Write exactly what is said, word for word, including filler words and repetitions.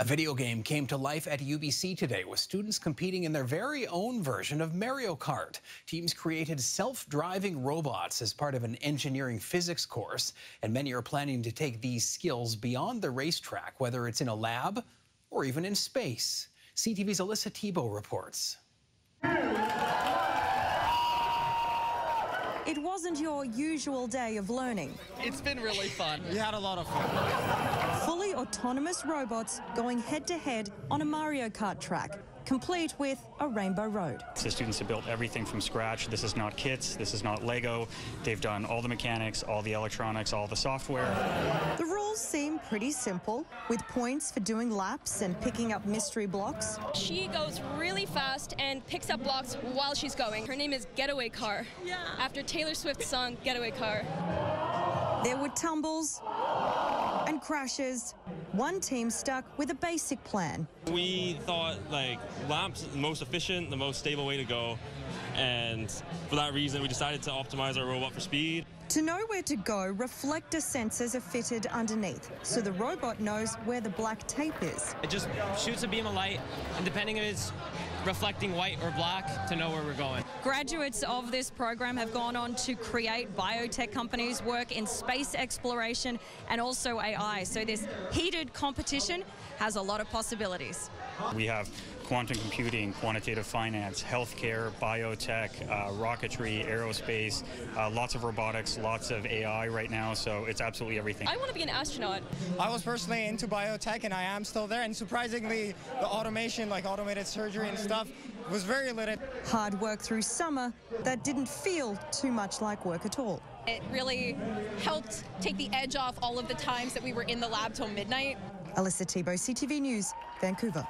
A video game came to life at U B C today with students competing in their very own version of Mario Kart. Teams created self-driving robots as part of an engineering physics course, and many are planning to take these skills beyond the racetrack, whether it's in a lab or even in space. C T V's Alyssa Thibault reports. It wasn't your usual day of learning. It's been really fun. We had a lot of fun. Fully autonomous robots going head-to-head on a Mario Kart track, complete with a rainbow road. So students have built everything from scratch. This is not kits. This is not Lego. They've done all the mechanics, all the electronics, all the software. The rules seem pretty simple, with points for doing laps and picking up mystery blocks. She goes really fast and picks up blocks while she's going. Her name is Getaway Car, yeah. After Taylor Swift's song, Getaway Car. There were tumbles and crashes. One team stuck with a basic plan. We thought, like, laps the most efficient, the most stable way to go. And for that reason, we decided to optimize our robot for speed. To know where to go, reflector sensors are fitted underneath, so the robot knows where the black tape is. It just shoots a beam of light, and depending on its reflecting white or black, to know where we're going. Graduates of this program have gone on to create biotech companies, work in space exploration, and also A I. So this heated competition has a lot of possibilities. We have quantum computing, quantitative finance, healthcare, biotech, uh, rocketry, aerospace, uh, lots of robotics, lots of A I right now, so it's absolutely everything. I want to be an astronaut. I was personally into biotech, and I am still there, and surprisingly, the automation, like automated surgery and stuff, was very lit. Hard work through summer that didn't feel too much like work at all. It really helped take the edge off all of the times that we were in the lab till midnight. Alyssa Thibault, C T V News, Vancouver.